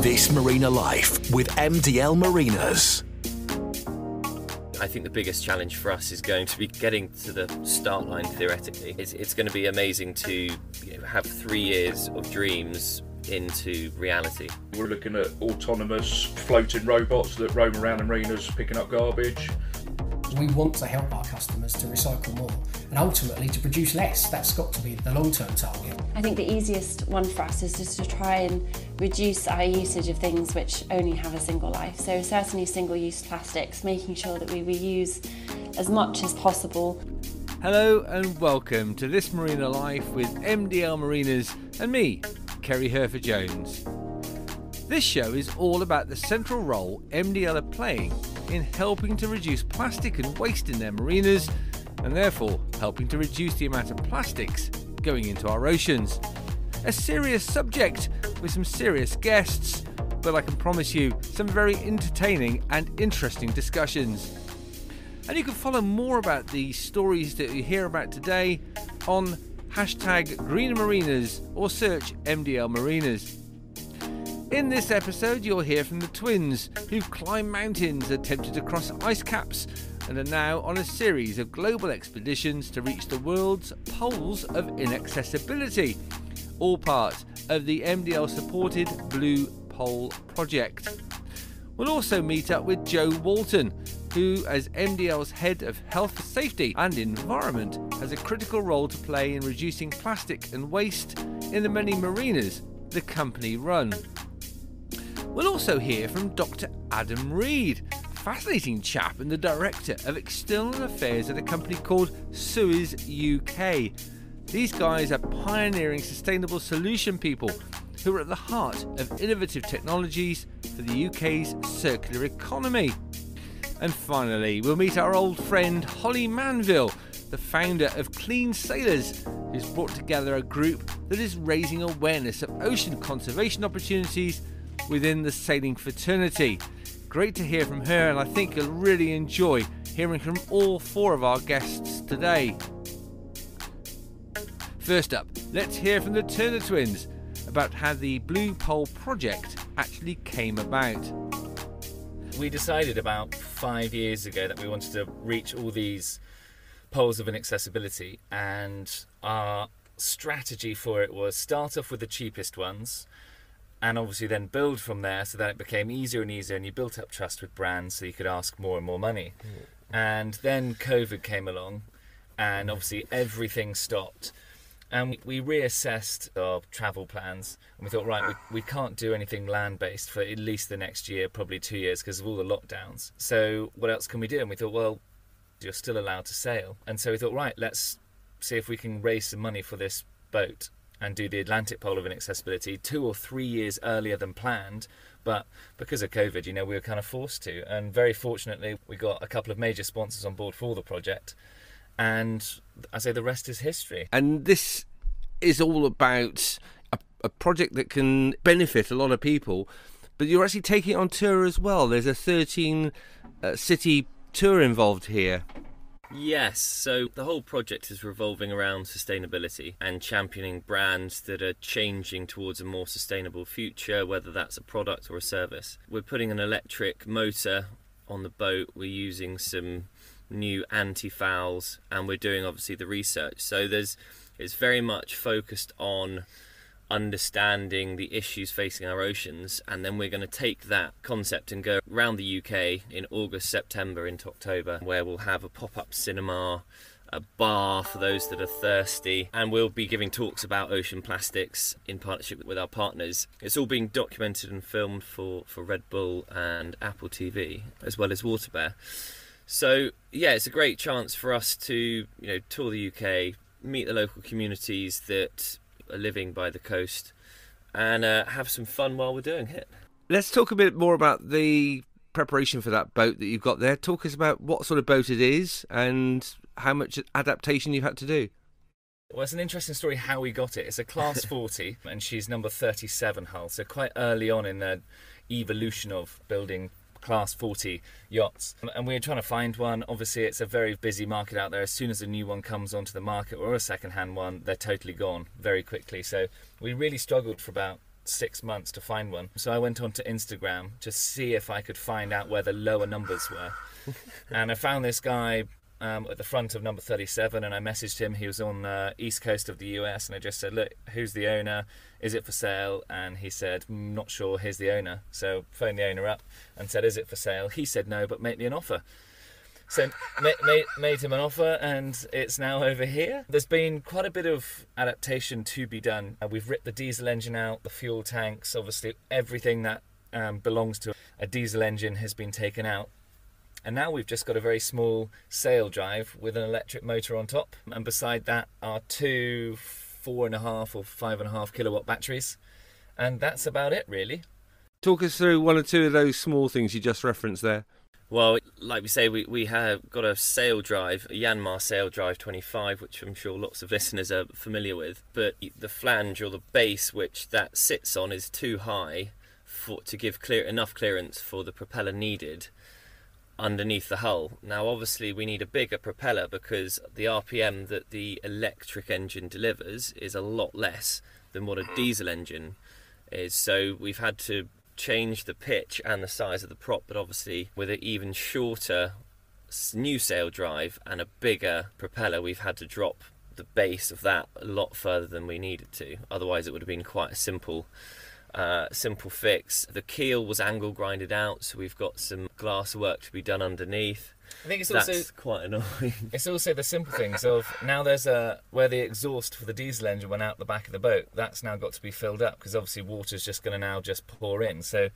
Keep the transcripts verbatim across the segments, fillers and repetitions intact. This Marina Life with M D L Marinas. I think the biggest challenge for us is going to be getting to the start line theoretically. It's, it's going to be amazing to you know, have three years of dreams into reality. We're looking at autonomous floating robots that roam around the marinas picking up garbage. We want to help our customers to recycle more and ultimately to produce less. That's got to be the long-term target. I think the easiest one for us is just to try and reduce our usage of things which only have a single life. So certainly single-use plastics, making sure that we reuse as much as possible. Hello and welcome to This Marina Life with M D L Marinas and me, Ceri Hurford-Jones. This show is all about the central role M D L are playing in helping to reduce plastic and waste in their marinas, and therefore helping to reduce the amount of plastics going into our oceans. A serious subject with some serious guests, but I can promise you some very entertaining and interesting discussions. And you can follow more about the stories that you hear about today on hashtag Green Marinas or search M D L Marinas. In this episode, you'll hear from the twins who've climbed mountains, attempted to cross ice caps, and are now on a series of global expeditions to reach the world's poles of inaccessibility, all part of the M D L-supported Blue Pole Project. We'll also meet up with Joe Walton, who, as M D L's head of health, safety and environment, has a critical role to play in reducing plastic and waste in the many marinas the company run. We'll also hear from Doctor Adam Reed, fascinating chap and the Director of External Affairs at a company called Suez U K. These guys are pioneering sustainable solution people who are at the heart of innovative technologies for the U K's circular economy. And finally, we'll meet our old friend Holly Manville, the founder of Clean Sailors, who's brought together a group that is raising awareness of ocean conservation opportunities within the sailing fraternity. Great to hear from her, and I think you'll really enjoy hearing from all four of our guests today. First up, let's hear from the Turner Twins about how the Blue Pole Project actually came about. We decided about five years ago that we wanted to reach all these poles of inaccessibility, and our strategy for it was start off with the cheapest ones, and obviously then build from there so that it became easier and easier, and you built up trust with brands so you could ask more and more money. Mm. And then COVID came along, and obviously everything stopped. And we reassessed our travel plans, and we thought, right, we, we can't do anything land-based for at least the next year, probably two years, because of all the lockdowns. So what else can we do? And we thought, well, you're still allowed to sail. And so we thought, right, let's see if we can raise some money for this boat and do the Atlantic Pole of Inaccessibility two or three years earlier than planned. But because of COVID, you know, we were kind of forced to. And very fortunately, we got a couple of major sponsors on board for the project. And I say the rest is history. And this is all about a, a project that can benefit a lot of people. But you're actually taking it on tour as well. There's a thirteen city tour involved here. Yes, so the whole project is revolving around sustainability and championing brands that are changing towards a more sustainable future, whether that's a product or a service. We're putting an electric motor on the boat, we're using some new anti-fouls, and we're doing obviously the research. So there's it's very much focused on understanding the issues facing our oceans, and then we're going to take that concept and go around the U K in August, September into October, where we'll have a pop-up cinema, a bar for those that are thirsty, and we'll be giving talks about ocean plastics in partnership with our partners. It's all being documented and filmed for, for Red Bull and Apple T V, as well as WaterBear. So yeah, it's a great chance for us to you know tour the U K, meet the local communities that are living by the coast, and uh, have some fun while we're doing it. Let's talk a bit more about the preparation for that boat that you've got there. Talk us about what sort of boat it is and how much adaptation you've had to do. Well, it's an interesting story how we got it. It's a class forty and she's number thirty-seven hull, so quite early on in the evolution of building class forty yachts, and we were trying to find one. Obviously it's a very busy market out there. As soon as a new one comes onto the market, or a second hand one, they're totally gone very quickly. So we really struggled for about six months to find one. So I went on to Instagram to see if I could find out where the lower numbers were. And I found this guy um, at the front of number thirty-seven, and I messaged him. He was on the east coast of the U S, and I just said, look, who's the owner? Is it for sale? And he said, not sure, here's the owner. So phoned the owner up and said, is it for sale? He said, no, but make me an offer. So made, made, made him an offer, and it's now over here. There's been quite a bit of adaptation to be done. Uh, we've ripped the diesel engine out, the fuel tanks, obviously everything that um, belongs to a diesel engine has been taken out. And now we've just got a very small sail drive with an electric motor on top. And beside that are two four and a half or five and a half kilowatt batteries. And that's about it, really. Talk us through one or two of those small things you just referenced there. Well, like we say, we, we have got a sail drive, a Yanmar sail drive twenty-five, which I'm sure lots of listeners are familiar with, but the flange or the base which that sits on is too high for to give clear enough clearance for the propeller needed underneath the hull. Now obviously we need a bigger propeller because the R P M that the electric engine delivers is a lot less than what a diesel engine is, so we've had to change the pitch and the size of the prop, but obviously with an even shorter new sail drive and a bigger propeller we've had to drop the base of that a lot further than we needed to, otherwise it would have been quite a simple uh, simple fix. The keel was angle grinded out, so we've got some glass work to be done underneath. I think it's also That's quite annoying. It's also the simple things of now there's a where the exhaust for the diesel engine went out the back of the boat. That's now got to be filled up because obviously water's just going to now just pour in. So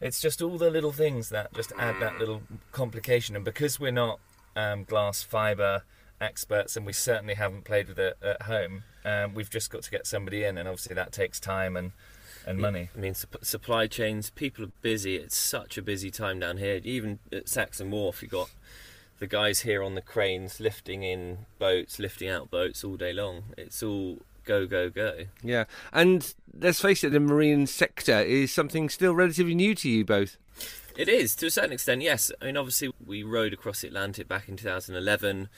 it's just all the little things that just add that little complication. And because we're not um, glass fibre experts, and we certainly haven't played with it at home, um, we've just got to get somebody in, and obviously that takes time and. And money. I mean, sup supply chains, people are busy. It's such a busy time down here. Even at Saxon Wharf, you've got the guys here on the cranes lifting in boats, lifting out boats all day long. It's all go, go, go. Yeah. And let's face it, the marine sector is something still relatively new to you both. It is, to a certain extent, yes. I mean, obviously, we rode across the Atlantic back in two thousand eleven.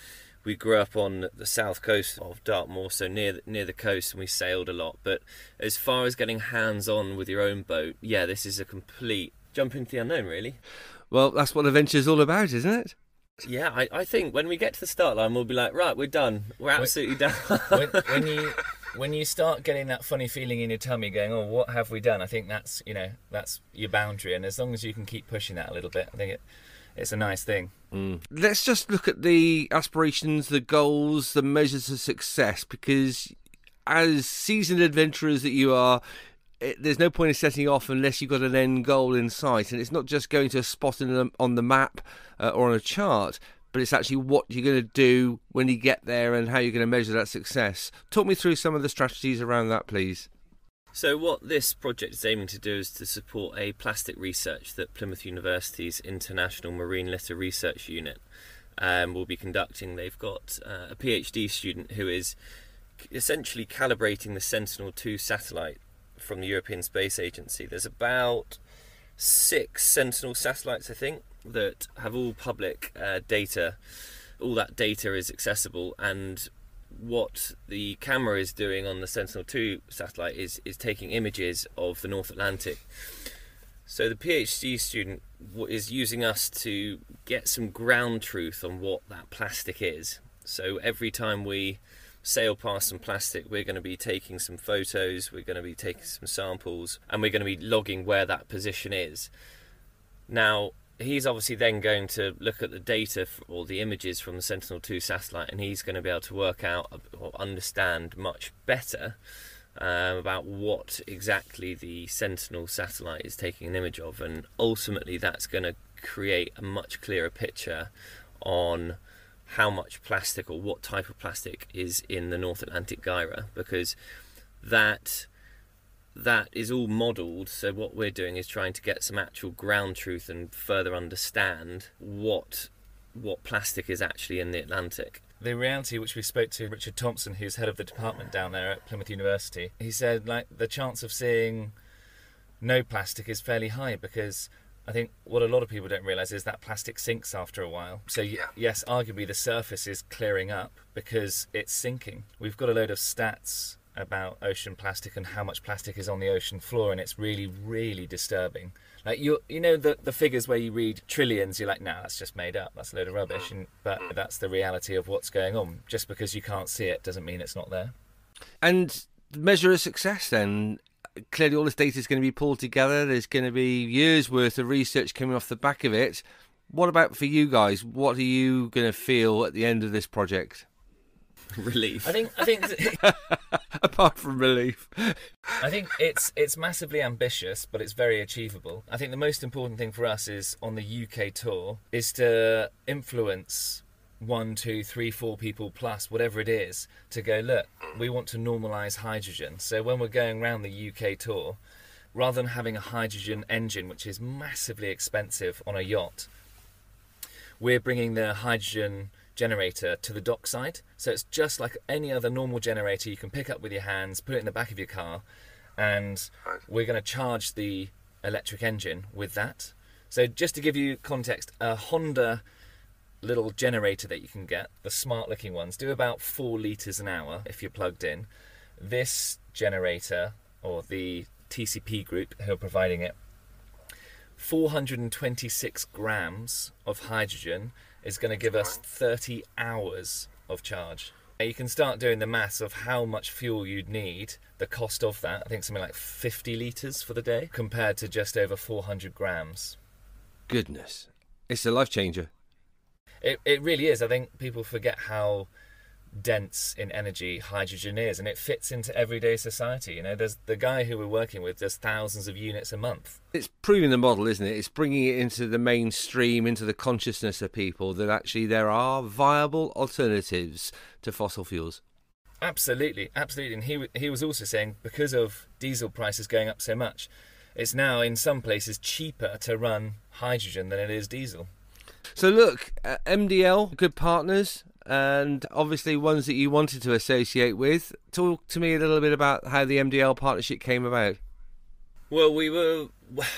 We grew up on the south coast of Dartmoor, so near the, near the coast, and we sailed a lot. But as far as getting hands-on with your own boat, yeah, this is a complete jump into the unknown, really. Well, that's what adventure's all about, isn't it? Yeah, I, I think when we get to the start line, we'll be like, right, we're done. We're absolutely done. when, when you when you start getting that funny feeling in your tummy, going, oh, what have we done? I think that's you know that's your boundary, and as long as you can keep pushing that a little bit, I think it. It's a nice thing. Mm. Let's just look at the aspirations, the goals, the measures of success, because as seasoned adventurers that you are, it, there's no point in setting off unless you've got an end goal in sight. And it's not just going to a spot in the, on the map uh, or on a chart, but it's actually what you're going to do when you get there and how you're going to measure that success. Talk me through some of the strategies around that, please. So what this project is aiming to do is to support a plastic research that Plymouth University's International Marine Litter Research Unit um, will be conducting. They've got uh, a PhD student who is essentially calibrating the Sentinel two satellite from the European Space Agency. There's about six Sentinel satellites, I think, that have all public uh, data. All that data is accessible, and what the camera is doing on the Sentinel two satellite is, is taking images of the North Atlantic. So the PhD student is using us to get some ground truth on what that plastic is. So every time we sail past some plastic, we're going to be taking some photos, we're going to be taking some samples, and we're going to be logging where that position is. Now, he's obviously then going to look at the data or the images from the Sentinel two satellite, and he's going to be able to work out or understand much better um, about what exactly the Sentinel satellite is taking an image of, and ultimately that's going to create a much clearer picture on how much plastic or what type of plastic is in the North Atlantic Gyre, because that that is all modelled. So what we're doing is trying to get some actual ground truth and further understand what what plastic is actually in the Atlantic. The reality, which we spoke to Richard Thompson, who's head of the department down there at Plymouth University, he said like the chance of seeing no plastic is fairly high, because I think what a lot of people don't realise is that plastic sinks after a while. So yeah. Yes, arguably the surface is clearing up because it's sinking. We've got a load of stats about ocean plastic and how much plastic is on the ocean floor, and it's really, really disturbing. Like, you you know the, the figures where you read trillions, you're like, nah, that's just made up, that's a load of rubbish, and, but that's the reality of what's going on. Just because you can't see it doesn't mean it's not there. And the measure of success then, clearly all this data is going to be pulled together, there's going to be years worth of research coming off the back of it. What about for you guys? What are you going to feel at the end of this project? Relief. I think. I think. Apart from relief, I think it's it's massively ambitious, but it's very achievable. I think the most important thing for us is on the U K tour is to influence one, two, three, four people plus, whatever it is, to go, look, we want to normalise hydrogen. So when we're going around the U K tour, rather than having a hydrogen engine, which is massively expensive on a yacht, we're bringing the hydrogen generator to the dockside. So it's just like any other normal generator you can pick up with your hands, put it in the back of your car, and we're going to charge the electric engine with that. So just to give you context, a Honda little generator that you can get, the smart looking ones, do about four litres an hour if you're plugged in. This generator, or the T C P Group who are providing it, four hundred twenty-six grams of hydrogen is going to give us thirty hours of charge. Now you can start doing the maths of how much fuel you'd need, the cost of that. I think something like fifty litres for the day, compared to just over four hundred grams. Goodness. It's a life changer. It, it really is. I think people forget how dense in energy hydrogen is, and it fits into everyday society. You know, there's the guy who we're working with does thousands of units a month. It's proving the model, isn't it? It's bringing it into the mainstream, into the consciousness of people, that actually there are viable alternatives to fossil fuels. Absolutely, absolutely. And he he was also saying, because of diesel prices going up so much, it's now in some places cheaper to run hydrogen than it is diesel. So look, uh, M D L, good partners, and obviously ones that you wanted to associate with. Talk to me a little bit about how the M D L partnership came about. Well, we were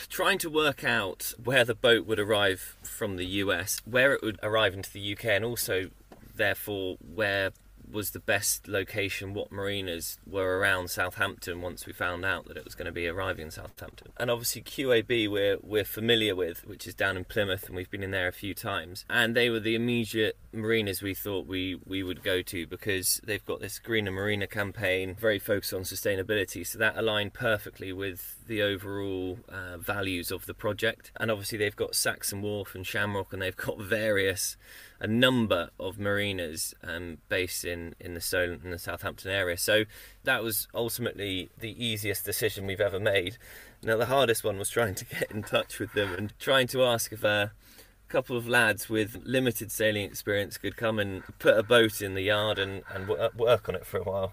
trying to work out where the boat would arrive from the U S, where it would arrive into the U K, and also, therefore, where was the best location, what marinas were around Southampton once we found out that it was going to be arriving in Southampton. And obviously Q A B we're, we're familiar with, which is down in Plymouth, and we've been in there a few times. And they were the immediate marinas we thought we, we would go to, because they've got this Greener Marina campaign, very focused on sustainability. So that aligned perfectly with the overall uh, values of the project. And obviously they've got Saxon Wharf and Shamrock, and they've got various, a number of marinas um, based in, in the Solent and the Southampton area. So that was ultimately the easiest decision we've ever made. Now the hardest one was trying to get in touch with them and trying to ask if a couple of lads with limited sailing experience could come and put a boat in the yard and, and work on it for a while.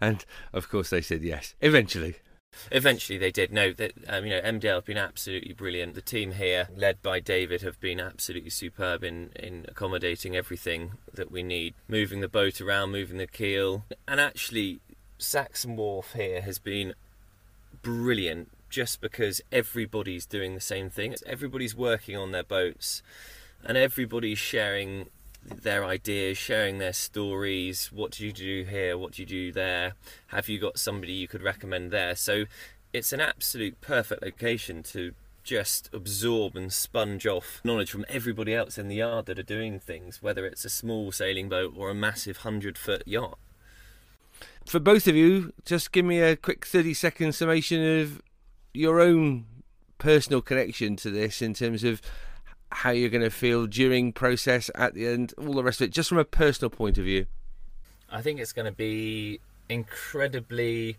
And of course they said yes, eventually. Eventually they did. No, that um, you know, M D L have been absolutely brilliant. The team here, led by David, have been absolutely superb in, in accommodating everything that we need, moving the boat around, moving the keel. And actually, Saxon Wharf here has been brilliant, just because everybody's doing the same thing. Everybody's working on their boats, and everybody's sharing their ideas, sharing their stories. What do you do here? What do you do there? Have you got somebody you could recommend there? So it's an absolute perfect location to just absorb and sponge off knowledge from everybody else in the yard that are doing things, whether it's a small sailing boat or a massive hundred foot yacht. For both of you, just give me a quick thirty second summation of your own personal connection to this, in terms of how you're going to feel during process, at the end, all the rest of it, just from a personal point of view. I think it's going to be incredibly,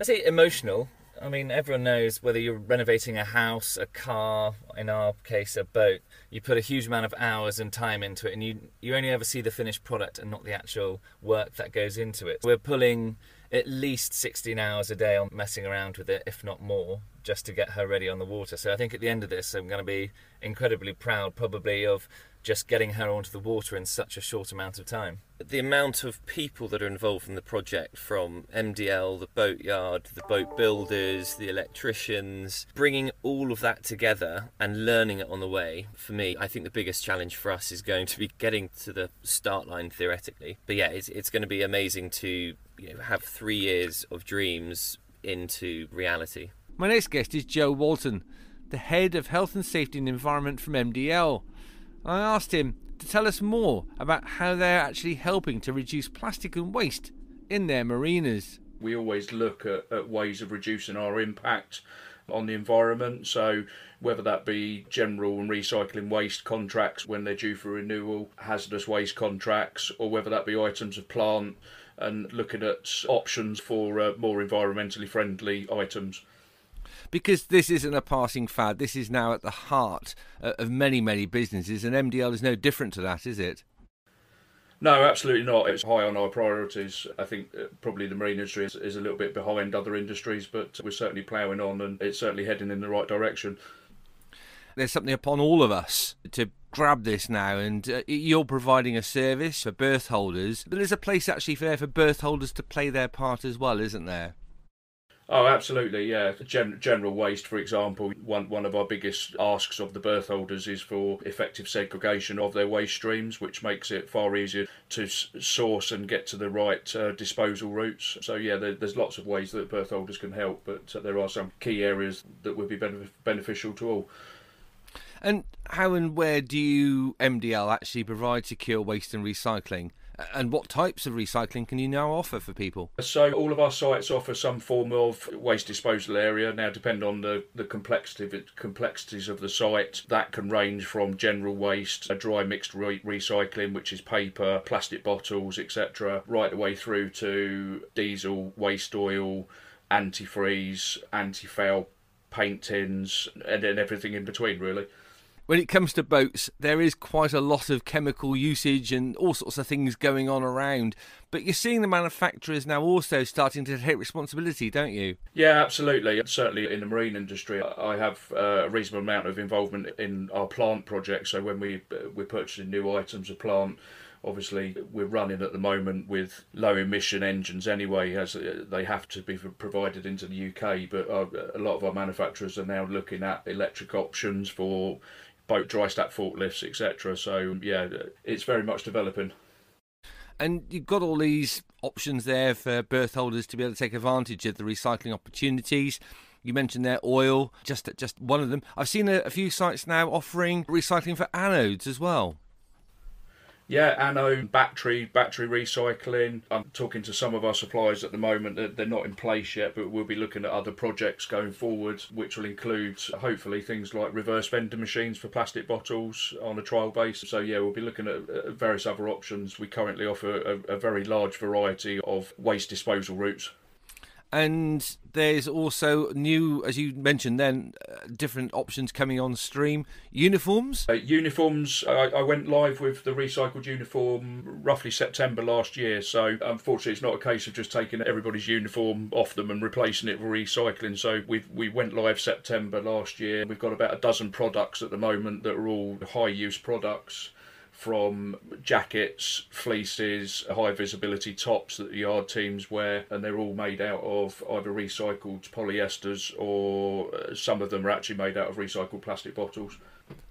let's say, emotional. I mean, everyone knows, whether you're renovating a house, a car, in our case a boat, you put a huge amount of hours and time into it, and you you only ever see the finished product and not the actual work that goes into it. We're pulling at least sixteen hours a day on messing around with it, if not more, just to get her ready on the water. So I think at the end of this, I'm going to be incredibly proud, probably, of just getting her onto the water in such a short amount of time. The amount of people that are involved in the project, from M D L, the boatyard, the boat builders, the electricians, bringing all of that together and learning it on the way, for me, I think the biggest challenge for us is going to be getting to the start line theoretically. But yeah, it's, it's going to be amazing to, you know, have three years of dreams into reality. My next guest is Joe Walton, the head of Health and Safety and Environment from M D L. I asked him to tell us more about how they're actually helping to reduce plastic and waste in their marinas. We always look at, at ways of reducing our impact on the environment, so whether that be general and recycling waste contracts when they're due for renewal, hazardous waste contracts, or whether that be items of plant, and looking at options for uh, more environmentally friendly items. Because this isn't a passing fad, this is now at the heart of many, many businesses, and M D L is no different to that, is it? No, absolutely not. It's high on our priorities. I think probably the marine industry is, is a little bit behind other industries, but we're certainly ploughing on, and it's certainly heading in the right direction. There's something upon all of us to grab this now, and uh, you're providing a service for berth holders, but there's a place actually there for berth holders to play their part as well, isn't there? Oh, absolutely, yeah. Gen general waste, for example, one one of our biggest asks of the berth holders is for effective segregation of their waste streams, which makes it far easier to s source and get to the right uh, disposal routes. So, yeah, there, there's lots of ways that berth holders can help, but uh, there are some key areas that would be benef beneficial to all. And how and where do you, M D L, actually provide secure waste and recycling? And what types of recycling can you now offer for people? So all of our sites offer some form of waste disposal area. Now, depending on the, the complexity, complexities of the site, that can range from general waste, a dry mixed re recycling, which is paper, plastic bottles, et cetera, right the way through to diesel, waste oil, antifreeze, anti-foul paint tins, and then everything in between, really. When it comes to boats, there is quite a lot of chemical usage and all sorts of things going on around. But you're seeing the manufacturers now also starting to take responsibility, don't you? Yeah, absolutely. Certainly in the marine industry, I have a reasonable amount of involvement in our plant project. So when we, we're purchasing new items of plant, obviously we're running at the moment with low emission engines anyway, as they have to be provided into the U K. But a lot of our manufacturers are now looking at electric options for boat dry stack forklifts, et cetera. So, yeah, it's very much developing. And you've got all these options there for berth holders to be able to take advantage of the recycling opportunities. You mentioned their oil, just just one of them. I've seen a, a few sites now offering recycling for anodes as well. Yeah, anode, battery, battery recycling. I'm talking to some of our suppliers at the moment. They're not in place yet, but we'll be looking at other projects going forward, which will include, hopefully, things like reverse vending machines for plastic bottles on a trial basis. So, yeah, we'll be looking at various other options. We currently offer a, a very large variety of waste disposal routes. And there's also new, as you mentioned then, uh, different options coming on stream. Uniforms? Uh, uniforms, I, I went live with the recycled uniform roughly September last year. So unfortunately, it's not a case of just taking everybody's uniform off them and replacing it with recycling. So we've, we went live September last year. We've got about a dozen products at the moment that are all high-use products, from jackets, fleeces, high visibility tops that the yard teams wear, and they're all made out of either recycled polyesters or some of them are actually made out of recycled plastic bottles.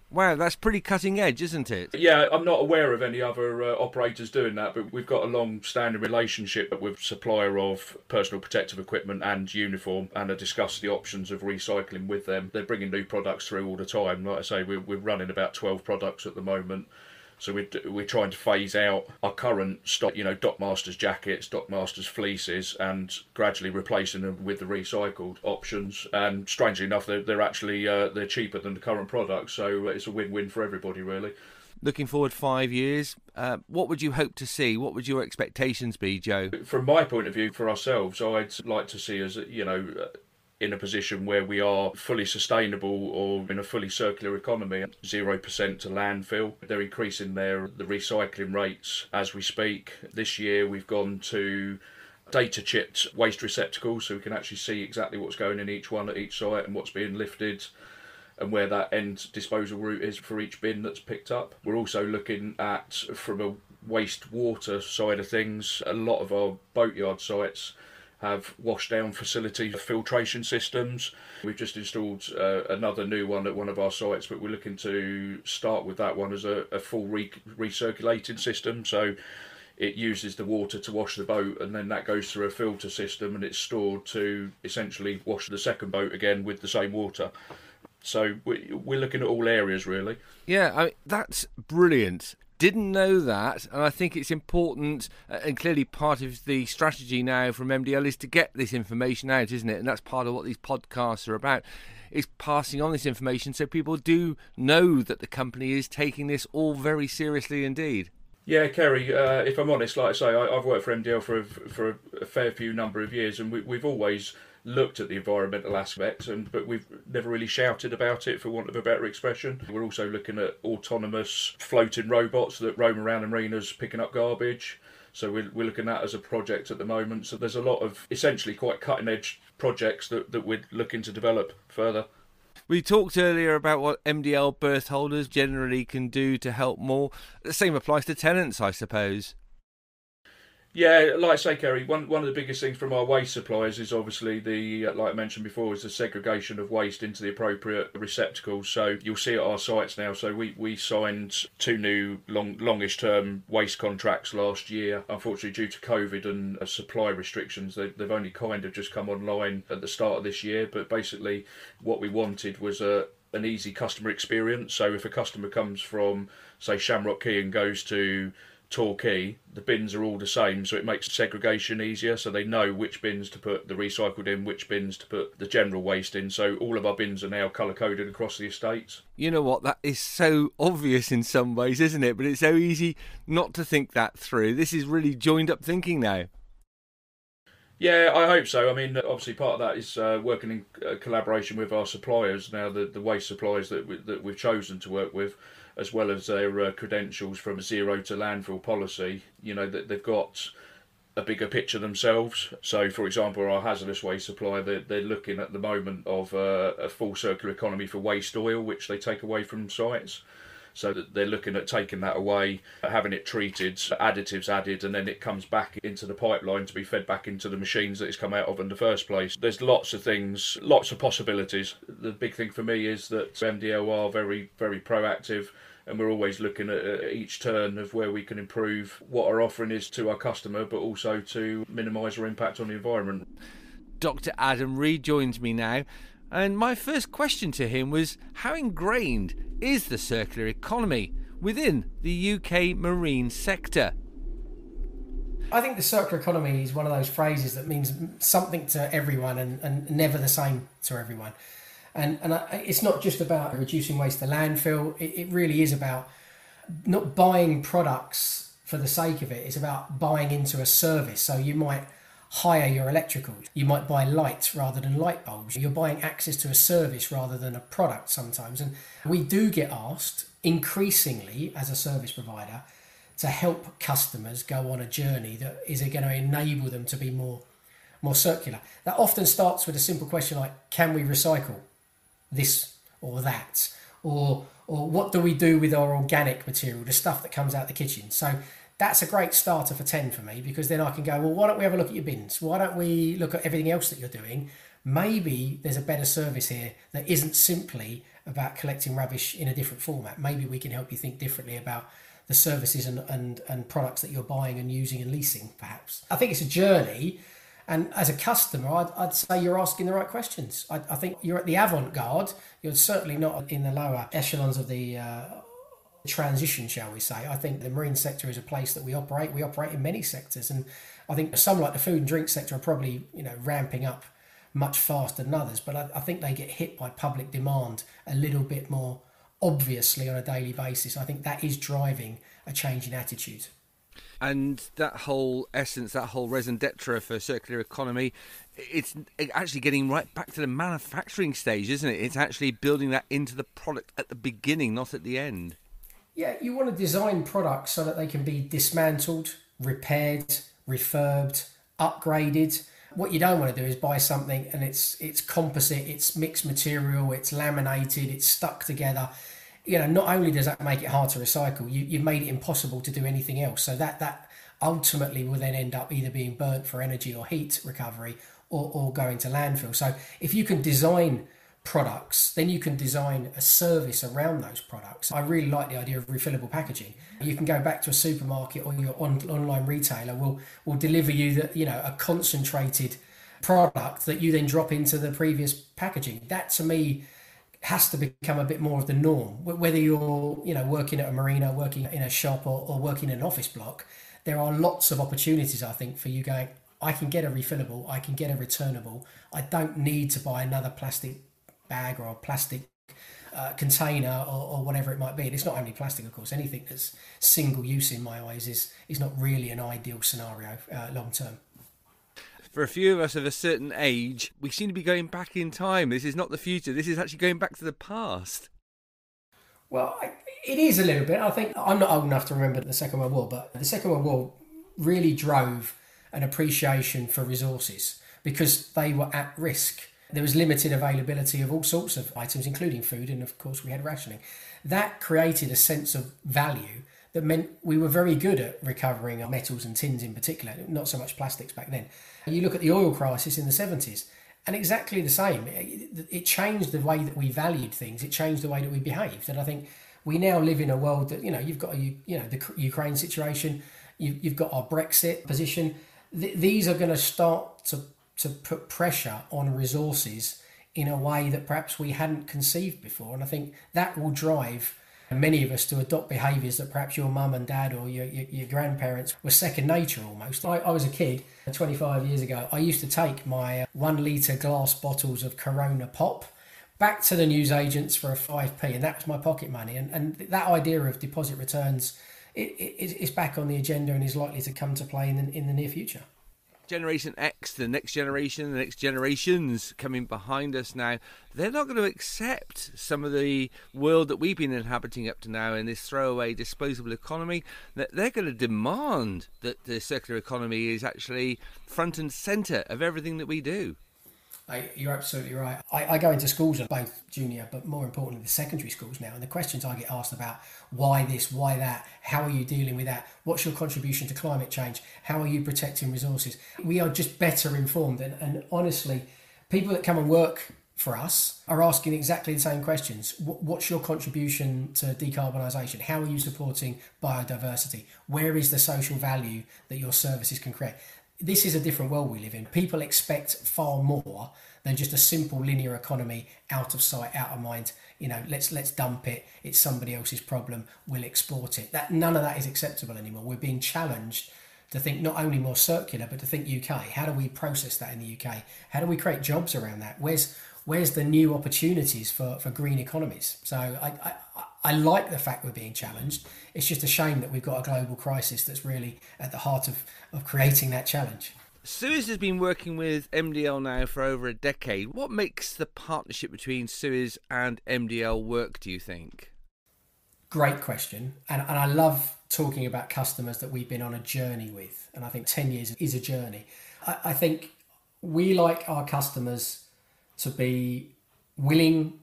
Wow, that's pretty cutting edge, isn't it? Yeah, I'm not aware of any other uh, operators doing that, but we've got a long-standing relationship with supplier of personal protective equipment and uniform, and I discuss the options of recycling with them. They're bringing new products through all the time. Like I say, we're, we're running about twelve products at the moment. So we're, we're trying to phase out our current stock, you know, dockmasters jackets, dockmasters fleeces, and gradually replacing them with the recycled options. And strangely enough, they're, they're actually uh, they're cheaper than the current product. So it's a win-win for everybody, really. Looking forward five years, uh, what would you hope to see? What would your expectations be, Joe? From my point of view, for ourselves, I'd like to see us, you know, in a position where we are fully sustainable or in a fully circular economy, zero percent to landfill. They're increasing their the recycling rates as we speak. This year we've gone to data chipped waste receptacles, so we can actually see exactly what's going in each one at each site and what's being lifted. and where that end disposal route is for each bin that's picked up. We're also looking at, from a wastewater side of things, a lot of our boatyard sites have washdown facilities, filtration systems. We've just installed uh, another new one at one of our sites, but we're looking to start with that one as a, a full re recirculating system. So it uses the water to wash the boat, and then that goes through a filter system and it's stored to essentially wash the second boat again with the same water. So we're looking at all areas, really. Yeah, I mean, that's brilliant. Didn't know that, and I think it's important, and clearly part of the strategy now from M D L is to get this information out, isn't it? And that's part of what these podcasts are about, is passing on this information so people do know that the company is taking this all very seriously indeed. Yeah, Kerry, uh, if I'm honest, like I say, I, I've worked for M D L for a, for a fair few number of years, and we, we've always looked at the environmental aspects, and but we've never really shouted about it, for want of a better expression. We're also looking at autonomous floating robots that roam around the marinas picking up garbage. So we're, we're looking at that as a project at the moment. So there's a lot of essentially quite cutting-edge projects that, that we're looking to develop further. We talked earlier about what M D L berth holders generally can do to help more. The same applies to tenants, I suppose. Yeah, like I say, Kerry, one, one of the biggest things from our waste suppliers is obviously the, like I mentioned before, is the segregation of waste into the appropriate receptacles. So you'll see at our sites now, so we, we signed two new long, longish term waste contracts last year. Unfortunately, due to COVID and uh, supply restrictions, they, they've only kind of just come online at the start of this year. But basically what we wanted was a an easy customer experience. So if a customer comes from, say, Shamrock Quay and goes to Torquay, the bins are all the same, so it makes segregation easier, so they know which bins to put the recycled in, which bins to put the general waste in. So all of our bins are now colour coded across the estates. You know what, that is so obvious in some ways, isn't it? But it's so easy not to think that through. This is really joined up thinking now. Yeah, I hope so. I mean, obviously part of that is uh, working in uh, collaboration with our suppliers now, the, the waste suppliers that, we, that we've chosen to work with, as well as their uh, credentials from zero to landfill policy. You know, that they've got a bigger picture themselves. So, for example, our hazardous waste supplier, they're, they're looking at the moment of uh, a full circular economy for waste oil, which they take away from sites. So that they're looking at taking that away, having it treated, additives added, and then it comes back into the pipeline to be fed back into the machines that it's come out of in the first place. There's lots of things, lots of possibilities. The big thing for me is that M D L are very, very proactive, and we're always looking at each turn of where we can improve what our offering is to our customer, but also to minimise our impact on the environment. Doctor Adam Reed joins me now. And my first question to him was, how ingrained is the circular economy within the U K marine sector? I think the circular economy is one of those phrases that means something to everyone and, and never the same to everyone. And, and I, it's not just about reducing waste to landfill. It, it really is about not buying products for the sake of it. It's about buying into a service. So you might hire your electricals. You might buy lights rather than light bulbs. You're buying access to a service rather than a product sometimes. And we do get asked increasingly as a service provider to help customers go on a journey that is going to enable them to be more, more circular. That often starts with a simple question like, can we recycle this or that? Or, or what do we do with our organic material, the stuff that comes out the kitchen? So that's a great starter for ten for me, because then I can go, well, why don't we have a look at your bins? Why don't we look at everything else that you're doing? Maybe there's a better service here that isn't simply about collecting rubbish in a different format. Maybe we can help you think differently about the services and, and, and products that you're buying and using and leasing, perhaps. I think it's a journey. And as a customer, I'd, I'd say you're asking the right questions. I, I think you're at the avant-garde. You're certainly not in the lower echelons of the uh, transition, shall we say. I think the marine sector is a place that we operate. We operate in many sectors, and I think some, like the food and drink sector, are probably, you know, ramping up much faster than others, but I, I think they get hit by public demand a little bit more obviously on a daily basis. I think that is driving a change in attitude. And that whole essence, that whole raison d'etre for circular economy, it's actually getting right back to the manufacturing stage, isn't it? It's actually building that into the product at the beginning, not at the end. Yeah, you want to design products so that they can be dismantled, repaired, refurbed, upgraded. what you don't want to do is buy something and it's it's composite, it's mixed material, it's laminated, it's stuck together. You know, not only does that make it hard to recycle, you, you've made it impossible to do anything else. So that that ultimately will then end up either being burnt for energy or heat recovery or, or going to landfill. So if you can design products, then you can design a service around those products. I really like the idea of refillable packaging. You can go back to a supermarket or your on, online retailer will will deliver you the, you know, a concentrated product that you then drop into the previous packaging. That to me has to become a bit more of the norm. Whether you're, you know, working at a marina, working in a shop, or, or working in an office block, there are lots of opportunities, I think, for you going, I can get a refillable, I can get a returnable. I don't need to buy another plastic bag or a plastic uh, container or, or whatever it might be. And it's not only plastic, of course. Anything that's single use in my eyes is is not really an ideal scenario uh, long term. For a few of us of a certain age, we seem to be going back in time. This is not the future. This is actually going back to the past. Well, I, it is a little bit. I think I'm not old enough to remember the Second World War, but the Second World War really drove an appreciation for resources because they were at risk. There was limited availability of all sorts of items, including food, and of course we had rationing. That created a sense of value that meant we were very good at recovering our metals and tins in particular, not so much plastics back then. You look at the oil crisis in the seventies, and exactly the same. It changed the way that we valued things. It changed the way that we behaved. And I think we now live in a world that, you know, you've got, a, you know, the Ukraine situation, you've got our Brexit position. These are going to start to to put pressure on resources in a way that perhaps we hadn't conceived before. And I think that will drive many of us to adopt behaviours that perhaps your mum and dad or your, your, your grandparents were second nature almost. I, I was a kid twenty-five years ago. I used to take my one litre glass bottles of Corona Pop back to the newsagents for a five p, and that was my pocket money. And, and that idea of deposit returns it, it, is back on the agenda and is likely to come to play in the, in the near future. Generation X, the next generation, the next generations coming behind us now, they're not going to accept some of the world that we've been inhabiting up to now in this throwaway disposable economy. They're going to demand that the circular economy is actually front and centre of everything that we do. You're absolutely right. I, I go into schools, both junior, but more importantly, the secondary schools now, and the questions I get asked about why this, why that, how are you dealing with that, what's your contribution to climate change, how are you protecting resources? We are just better informed, and, and honestly, people that come and work for us are asking exactly the same questions. What's your contribution to decarbonisation? How are you supporting biodiversity? Where is the social value that your services can create? This is a different world we live in. People expect far more than just a simple linear economy, out of sight, out of mind. You know, let's let's dump it. It's somebody else's problem. We'll export it. That none of that is acceptable anymore. We're being challenged to think not only more circular, but to think U K. How do we process that in the U K? How do we create jobs around that? Where's where's the new opportunities for, for green economies? So I, I I like the fact we're being challenged. It's just a shame that we've got a global crisis that's really at the heart of, of creating that challenge. Suez has been working with M D L now for over a decade. What makes the partnership between Suez and M D L work, do you think? Great question. And, and I love talking about customers that we've been on a journey with. And I think ten years is a journey. I, I think we like our customers to be willing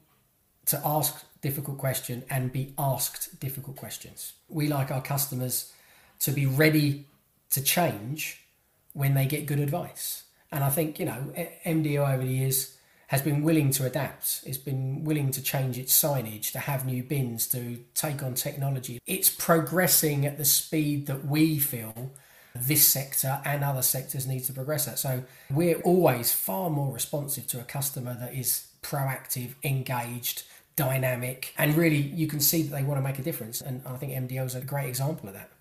to ask difficult question and be asked difficult questions. We like our customers to be ready to change when they get good advice. And I think, you know, M D L over the years has been willing to adapt. It's been willing to change its signage, to have new bins, to take on technology. It's progressing at the speed that we feel this sector and other sectors need to progress at. So we're always far more responsive to a customer that is proactive, engaged, dynamic, and really you can see that they want to make a difference, and I think M D L is a great example of that.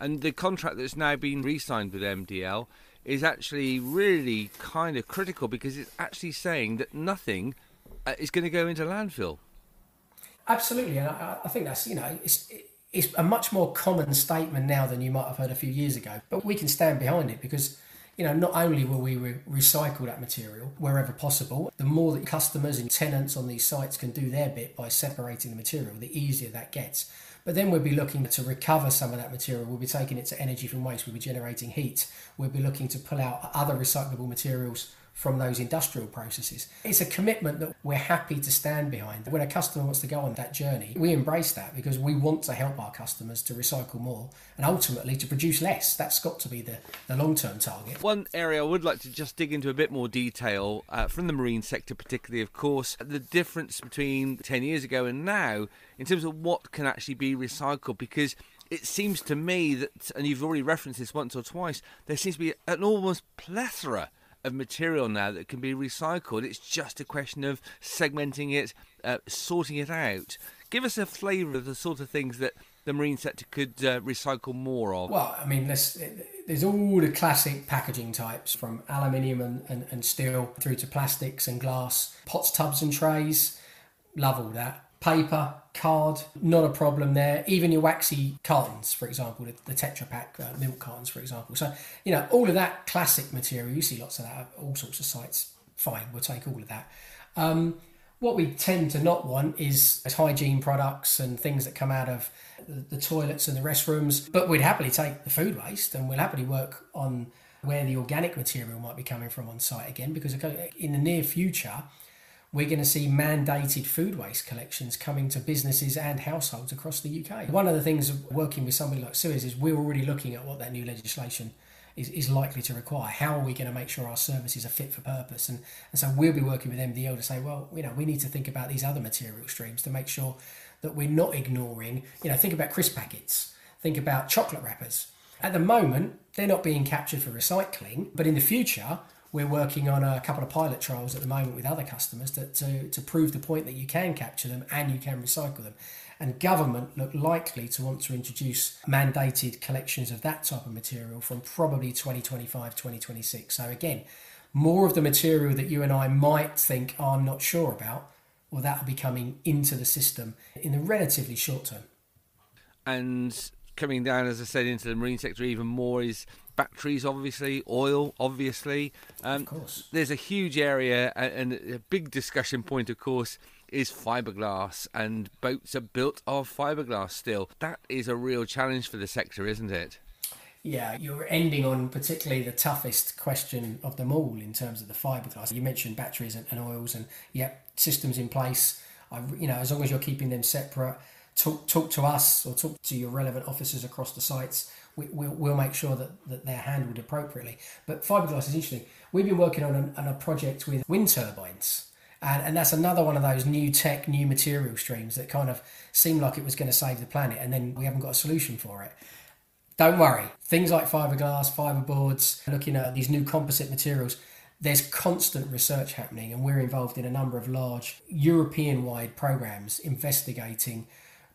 And the contract that's now been re-signed with M D L is actually really kind of critical because it's actually saying that nothing is going to go into landfill. Absolutely, and I, I think that's, you know, it's it's a much more common statement now than you might have heard a few years ago, but we can stand behind it because, you know, not only will we re- recycle that material wherever possible, the more that customers and tenants on these sites can do their bit by separating the material, the easier that gets. But then we'll be looking to recover some of that material. We'll be taking it to energy from waste. We'll be generating heat. We'll be looking to pull out other recyclable materials from those industrial processes. It's a commitment that we're happy to stand behind. When a customer wants to go on that journey, we embrace that because we want to help our customers to recycle more and ultimately to produce less. That's got to be the, the long-term target. One area I would like to just dig into a bit more detail uh, from the marine sector particularly, of course, the difference between ten years ago and now in terms of what can actually be recycled, because it seems to me that, and you've already referenced this once or twice, there seems to be an almost plethora of material now that can be recycled. It's just a question of segmenting it, uh, sorting it out. Give us a flavour of the sort of things that the marine sector could uh, recycle more of. Well, I mean, there's, there's all the classic packaging types from aluminium and, and, and steel through to plastics and glass, pots, tubs and trays. Love all that. Paper, card, not a problem there. Even your waxy cartons, for example, the, the Tetra Pak uh, milk cartons, for example. So, you know, all of that classic material, you see lots of that at all sorts of sites. Fine, we'll take all of that. Um, what we tend to not want is hygiene products and things that come out of the, the toilets and the restrooms. But we'd happily take the food waste, and we'll happily work on where the organic material might be coming from on site again, because in the near future, we're going to see mandated food waste collections coming to businesses and households across the U K. One of the things of working with somebody like Suez is we're already looking at what that new legislation is, is likely to require. How are we going to make sure our services are fit for purpose? And, and so we'll be working with M D L to say, well, you know, we need to think about these other material streams to make sure that we're not ignoring, you know, think about crisp packets, think about chocolate wrappers. At the moment, they're not being captured for recycling, but in the future, we're working on a couple of pilot trials at the moment with other customers to, to, to prove the point that you can capture them and you can recycle them. And government look likely to want to introduce mandated collections of that type of material from probably twenty twenty-five, twenty twenty-six. So again, more of the material that you and I might think, oh, I'm not sure about, well, that'll be coming into the system in the relatively short term. And coming down, as I said, into the marine sector even more is batteries, obviously, oil, obviously. Um, of course. There's a huge area, and a big discussion point, of course, is fiberglass, and boats are built of fiberglass still. That is a real challenge for the sector, isn't it? Yeah, you're ending on particularly the toughest question of them all in terms of the fiberglass. You mentioned batteries and, and oils, and yep, systems in place. I, you know, as long as you're keeping them separate, talk, talk to us or talk to your relevant officers across the sites. We'll, we'll make sure that, that they're handled appropriately. But fiberglass is interesting. We've been working on a, on a project with wind turbines. And, and that's another one of those new tech, new material streams that kind of seemed like it was going to save the planet. And then we haven't got a solution for it. Don't worry. Things like fiberglass, fiberboards, looking at these new composite materials, there's constant research happening. And we're involved in a number of large European-wide programs investigating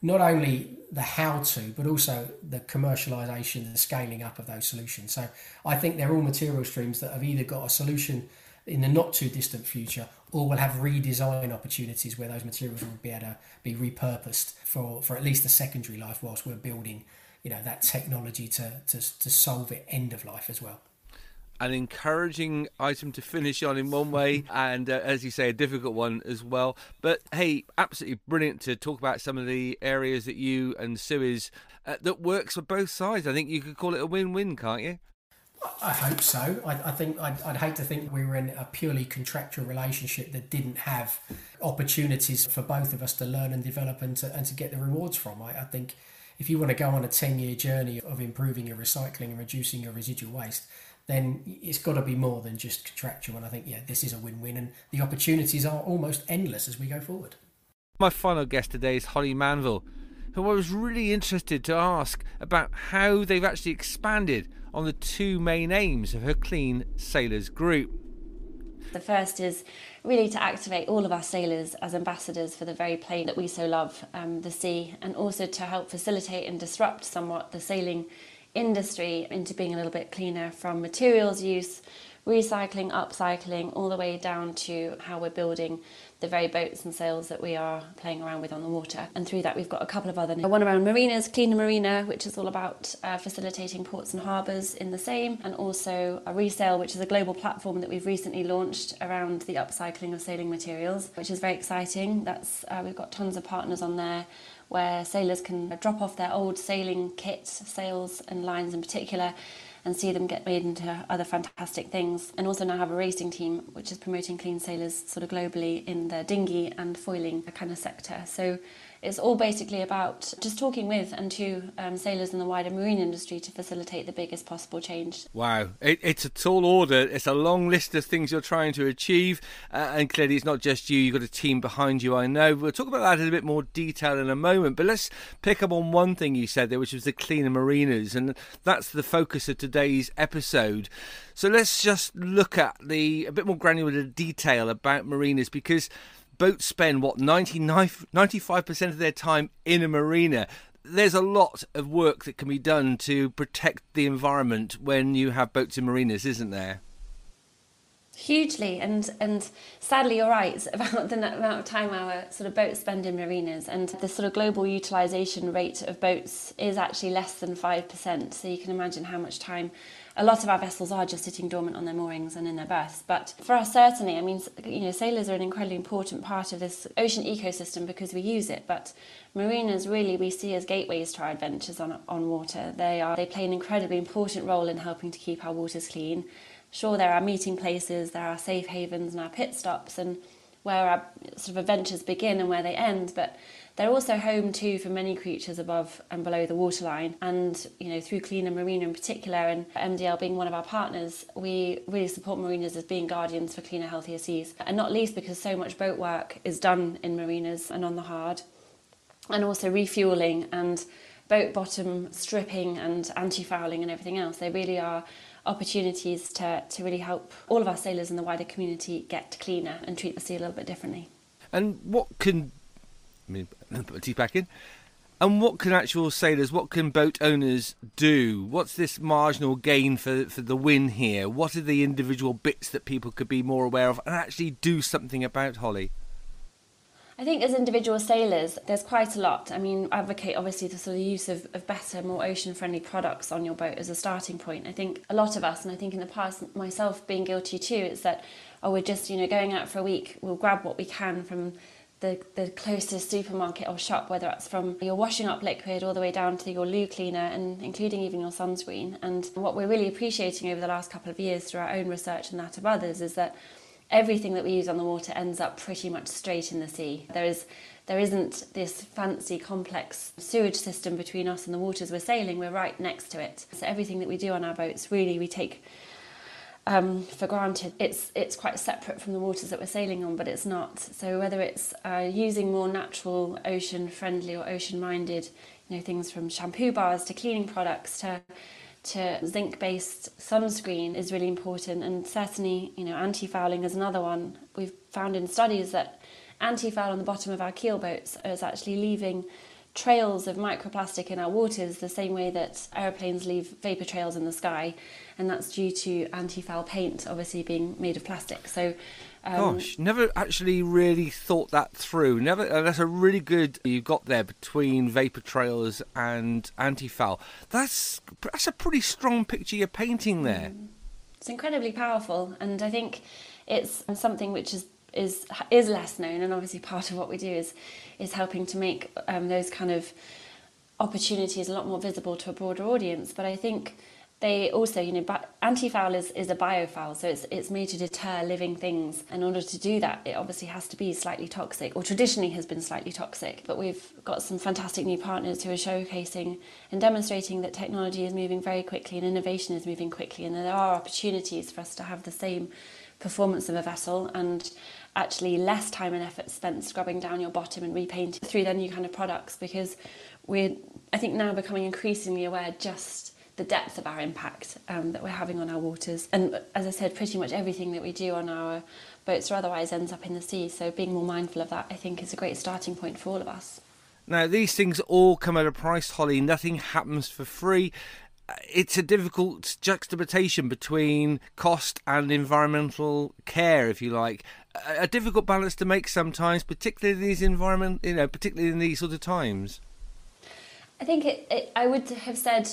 not only the how-to, but also the commercialisation, the scaling up of those solutions. So I think they're all material streams that have either got a solution in the not-too-distant future or will have redesign opportunities where those materials will be able to be repurposed for, for at least the secondary life whilst we're building, you know, that technology to, to, to solve it end of life as well. An encouraging item to finish on in one way, and uh, as you say, a difficult one as well. But hey, absolutely brilliant to talk about some of the areas that you and Suez uh, that works for both sides. I think you could call it a win-win, can't you? I hope so. I, I think I'd, I'd hate to think we were in a purely contractual relationship that didn't have opportunities for both of us to learn and develop and to, and to get the rewards from. I, I think if you want to go on a ten-year journey of improving your recycling and reducing your residual waste, then it's got to be more than just contractual. And I think, yeah, this is a win-win, and the opportunities are almost endless as we go forward. My final guest today is Holly Manville, who I was really interested to ask about how they've actually expanded on the two main aims of her Clean Sailors group. The first is really to activate all of our sailors as ambassadors for the very plane that we so love, um, the sea, and also to help facilitate and disrupt somewhat the sailing industry into being a little bit cleaner from materials use, recycling, upcycling, all the way down to how we're building the very boats and sails that we are playing around with on the water. And through that we've got a couple of other, one around marinas, Clean Marina, which is all about uh, facilitating ports and harbours in the same, and also a resale, which is a global platform that we've recently launched around the upcycling of sailing materials, which is very exciting. That's uh, we've got tons of partners on there where sailors can drop off their old sailing kit, sails and lines in particular, and see them get made into other fantastic things. And also now have a racing team which is promoting Clean Sailors sort of globally in the dinghy and foiling kind of sector. So it's all basically about just talking with and to um, sailors in the wider marine industry to facilitate the biggest possible change. Wow, it, it's a tall order. It's a long list of things you're trying to achieve, uh, and clearly it's not just you, you've got a team behind you, I know. We'll talk about that in a bit more detail in a moment, but let's pick up on one thing you said there, which was the Cleaner Marinas, and that's the focus of today's episode. So let's just look at the a bit more granular detail about marinas, because boats spend, what, ninety-nine, ninety-five percent of their time in a marina. There's a lot of work that can be done to protect the environment when you have boats in marinas, isn't there? Hugely, and and sadly you're right about the amount of time our sort of boats spend in marinas, and the sort of global utilisation rate of boats is actually less than five percent, so you can imagine how much time a lot of our vessels are just sitting dormant on their moorings and in their berths. But for us, certainly, I mean, you know, sailors are an incredibly important part of this ocean ecosystem because we use it, but marinas really we see as gateways to our adventures on, on water. They are, they play an incredibly important role in helping to keep our waters clean. Sure, there are meeting places, there are safe havens and our pit stops and where our sort of adventures begin and where they end, but they're also home too for many creatures above and below the waterline. And you know, through Cleaner Marina in particular, and M D L being one of our partners, we really support marinas as being guardians for cleaner, healthier seas, and not least because so much boat work is done in marinas and on the hard, and also refuelling and boat bottom stripping and anti-fouling and everything else. They really are opportunities to, to really help all of our sailors in the wider community get cleaner and treat the sea a little bit differently. And what can, I mean, put a tea pack in, and what can actual sailors, what can boat owners do? What's this marginal gain for, for the win here? What are the individual bits that people could be more aware of and actually do something about, Holly? I think as individual sailors, there's quite a lot. I mean, I advocate obviously the sort of use of, of better, more ocean-friendly products on your boat as a starting point. I think a lot of us, and I think in the past, myself being guilty too, is that, oh, we're just, you know, going out for a week, we'll grab what we can from the, the closest supermarket or shop, whether it's from your washing up liquid all the way down to your loo cleaner and including even your sunscreen. And what we're really appreciating over the last couple of years through our own research and that of others is that everything that we use on the water ends up pretty much straight in the sea. There is, there isn't this fancy complex sewage system between us and the waters we're sailing, we're right next to it. So everything that we do on our boats really we take um, for granted. It's, it's quite separate from the waters that we're sailing on, but it's not. So whether it's uh, using more natural, ocean-friendly or ocean-minded, you know, things from shampoo bars to cleaning products to to zinc-based sunscreen is really important, and certainly, you know, anti-fouling is another one. We've found in studies that anti-foul on the bottom of our keel boats is actually leaving trails of microplastic in our waters the same way that aeroplanes leave vapour trails in the sky, and that's due to anti-foul paint obviously being made of plastic. So Um, Gosh, never actually really thought that through. Never, uh, that's a really good you got there between vapour trails and anti-foul. That's that's a pretty strong picture you're painting there. Mm. It's incredibly powerful, and I think it's something which is is is less known. And obviously, part of what we do is is helping to make um, those kind of opportunities a lot more visible to a broader audience. But I think they also, you know, anti-foul is, is a biofoul, so it's it's made to deter living things. In order to do that, it obviously has to be slightly toxic, or traditionally has been slightly toxic. But we've got some fantastic new partners who are showcasing and demonstrating that technology is moving very quickly and innovation is moving quickly, and that there are opportunities for us to have the same performance of a vessel and actually less time and effort spent scrubbing down your bottom and repainting through their new kind of products, because we're, I think, now becoming increasingly aware just the depth of our impact um, that we're having on our waters. And as I said, pretty much everything that we do on our boats or otherwise ends up in the sea, so being more mindful of that, I think, is a great starting point for all of us. Now, these things all come at a price, Holly. Nothing happens for free. it's a difficult juxtaposition between cost and environmental care, if you like. A, a difficult balance to make sometimes, particularly in these environment, you know, particularly in these sort of times. I think it, it, I would have said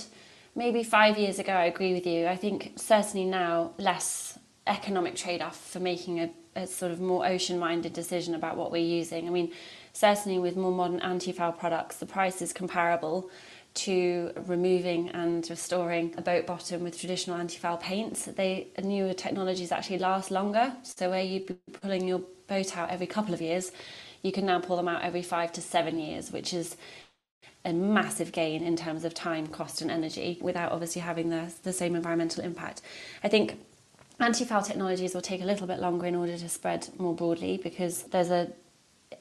maybe five years ago, I agree with you. I think certainly now less economic trade-off for making a, a sort of more ocean-minded decision about what we're using. I mean, certainly with more modern anti-foul products, the price is comparable to removing and restoring a boat bottom with traditional anti-foul paints. They newer technologies actually last longer, so where you'd be pulling your boat out every couple of years, you can now pull them out every five to seven years, which is a massive gain in terms of time, cost and energy, without obviously having the, the same environmental impact. I think anti-foul technologies will take a little bit longer in order to spread more broadly, because there's a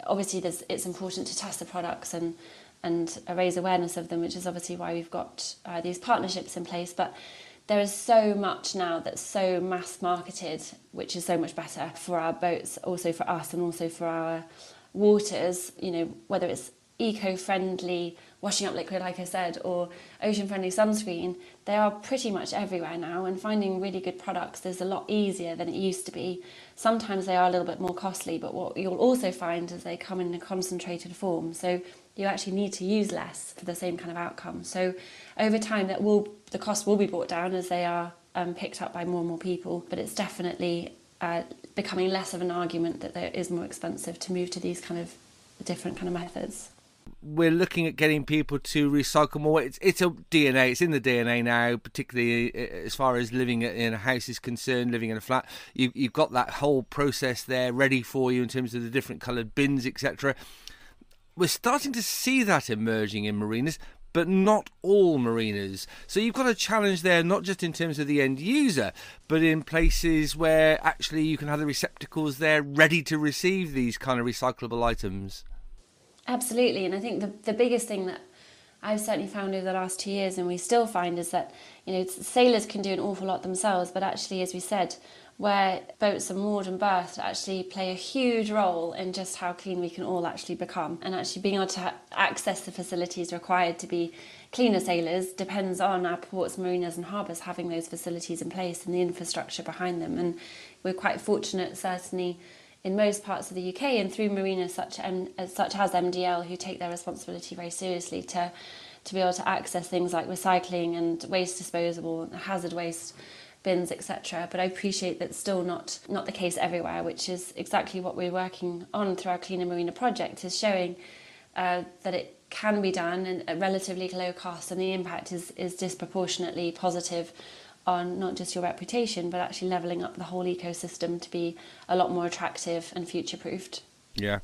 obviously there's it's important to test the products and and raise awareness of them, which is obviously why we've got uh, these partnerships in place. But there is so much now that's so mass marketed, which is so much better for our boats, also for us and also for our waters, you know, whether it's eco-friendly washing up liquid, like I said, or ocean-friendly sunscreen. They are pretty much everywhere now, and finding really good products is a lot easier than it used to be. Sometimes they are a little bit more costly, but what you'll also find is they come in a concentrated form, so you actually need to use less for the same kind of outcome. So over time, that will the cost will be brought down as they are um, picked up by more and more people, but it's definitely uh, becoming less of an argument that it is more expensive to move to these kind of different kind of methods. We're looking at getting people to recycle more. It's it's a D N A. It's in the D N A now, particularly as far as living in a house is concerned, living in a flat. You've, you've got that whole process there ready for you in terms of the different coloured bins, et cetera. We're starting to see that emerging in marinas, but not all marinas. So you've got a challenge there, not just in terms of the end user, but in places where actually you can have the receptacles there ready to receive these kind of recyclable items. Absolutely, and I think the, the biggest thing that I've certainly found over the last two years, and we still find, is that, you know, sailors can do an awful lot themselves, but actually, as we said, where boats are moored and berthed actually play a huge role in just how clean we can all actually become. And actually being able to ha- access the facilities required to be cleaner sailors depends on our ports, marinas and harbours having those facilities in place and the infrastructure behind them. And we're quite fortunate, certainly, in most parts of the U K and through marinas such, M- such as M D L, who take their responsibility very seriously to, to be able to access things like recycling and waste disposal, hazard waste bins, et cetera. But I appreciate that's still not not the case everywhere, which is exactly what we're working on through our Cleaner Marina project, is showing uh, that it can be done and at relatively low cost, and the impact is, is disproportionately positive on not just your reputation, but actually levelling up the whole ecosystem to be a lot more attractive and future-proofed. Yeah.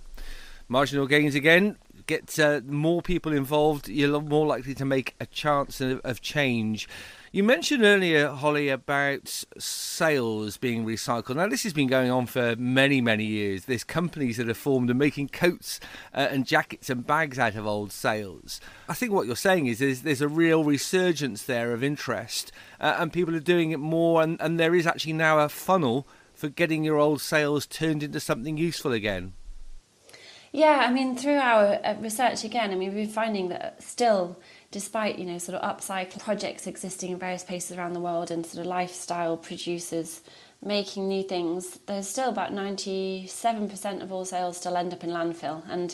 Marginal gains again. Get uh, more people involved, you're more likely to make a chance of, of change. You mentioned earlier, Holly, about sails being recycled. Now, this has been going on for many, many years. There's companies that are formed and making coats uh, and jackets and bags out of old sails. I think what you're saying is there's, there's a real resurgence there of interest, uh, and people are doing it more, and, and there is actually now a funnel for getting your old sails turned into something useful again. Yeah, I mean, through our research again, I mean, we've been finding that still, despite, you know, sort of upcycle projects existing in various places around the world and sort of lifestyle producers making new things, there's still about ninety-seven percent of all sails still end up in landfill. And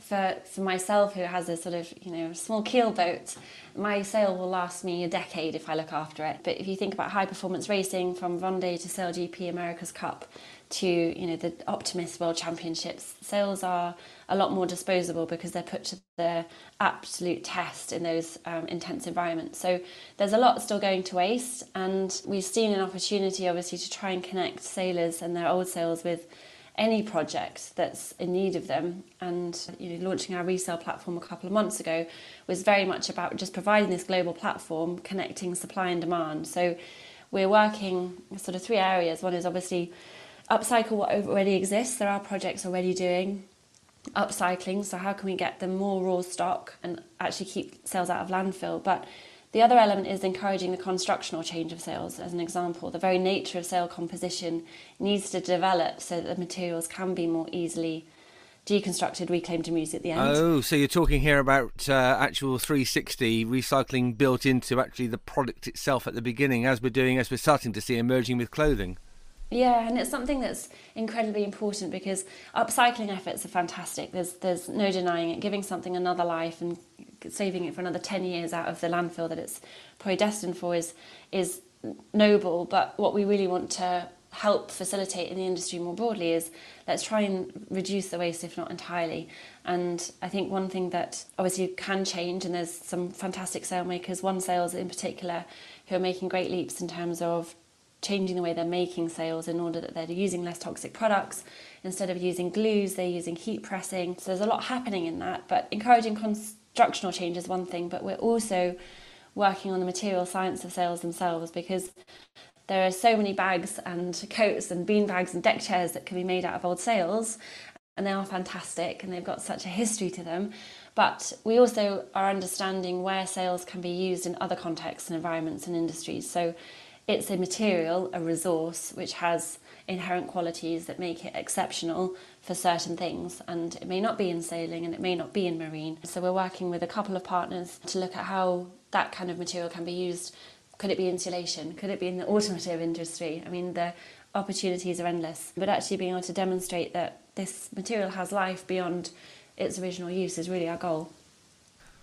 for for myself, who has a sort of, you know, small keel boat, my sail will last me a decade if I look after it. But if you think about high performance racing, from Vendée to SailGP, America's Cup, to, you know, the Optimist World Championships, sails are a lot more disposable because they're put to the absolute test in those um, intense environments. So there's a lot still going to waste, and we've seen an opportunity, obviously, to try and connect sailors and their old sails with any project that's in need of them. And, you know, launching our resale platform a couple of months ago was very much about just providing this global platform, connecting supply and demand. So we're working sort of three areas. One is obviously upcycle what already exists. There are projects already doing upcycling, so how can we get them more raw stock and actually keep sails out of landfill? But the other element is encouraging the constructional change of sails. As an example, the very nature of sail composition needs to develop so that the materials can be more easily deconstructed, reclaimed and used at the end. Oh, so you're talking here about uh, actual three sixty recycling built into actually the product itself at the beginning, as we're doing, as we're starting to see emerging with clothing. Yeah, and it's something that's incredibly important because upcycling efforts are fantastic. There's there's no denying it. Giving something another life and saving it for another ten years out of the landfill that it's probably destined for is is noble. But what we really want to help facilitate in the industry more broadly is let's try and reduce the waste, if not entirely. And I think one thing that obviously can change, and there's some fantastic sail makers, One Sails in particular, who are making great leaps in terms of changing the way they're making sails in order that they're using less toxic products. Instead of using glues, they're using heat pressing. So there's a lot happening in that, but encouraging constructional change is one thing, but we're also working on the material science of sails themselves, because there are so many bags and coats and bean bags and deck chairs that can be made out of old sails, and they are fantastic and they've got such a history to them. But we also are understanding where sails can be used in other contexts and environments and industries. So it's a material, a resource, which has inherent qualities that make it exceptional for certain things, and it may not be in sailing and it may not be in marine. So we're working with a couple of partners to look at how that kind of material can be used. Could it be insulation? Could it be in the automotive industry? I mean, the opportunities are endless. But actually being able to demonstrate that this material has life beyond its original use is really our goal.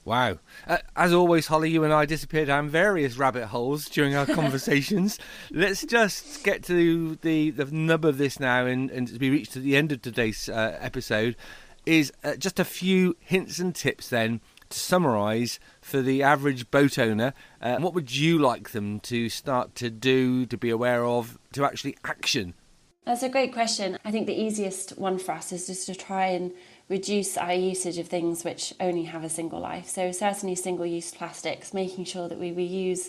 Wow. Uh, as always, Holly, you and I disappear down various rabbit holes during our conversations. Let's just get to the, the nub of this now, and, and to be reached at the end of today's uh, episode is uh, just a few hints and tips then to summarise for the average boat owner. Uh, what would you like them to start to do, to be aware of, to actually action? That's a great question. I think the easiest one for us is just to try and reduce our usage of things which only have a single life. So certainly single-use plastics, making sure that we reuse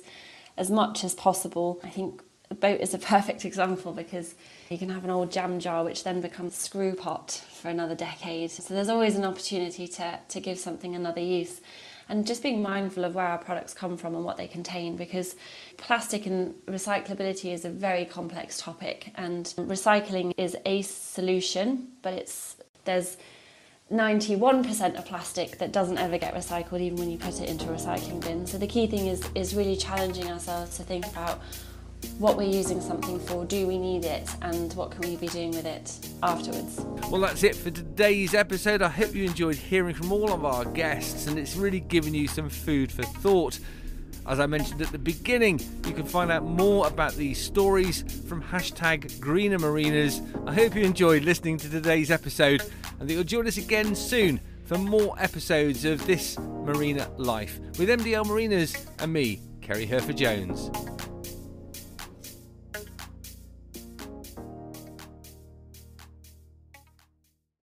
as much as possible. I think a boat is a perfect example, because you can have an old jam jar which then becomes screw pot for another decade. So there's always an opportunity to, to give something another use. And just being mindful of where our products come from and what they contain, because plastic and recyclability is a very complex topic, and recycling is a solution, but it's there's ninety-one percent of plastic that doesn't ever get recycled, even when you put it into a recycling bin. So the key thing is is really challenging ourselves to think about what we're using something for. Do we need it, and what can we be doing with it afterwards? Well, that's it for today's episode. I hope you enjoyed hearing from all of our guests, and it's really given you some food for thought. As I mentioned at the beginning, you can find out more about these stories from hashtag Greener Marinas. I hope you enjoyed listening to today's episode, and that you'll join us again soon for more episodes of This Marina Life with M D L Marinas and me, Ceri Hurford-Jones.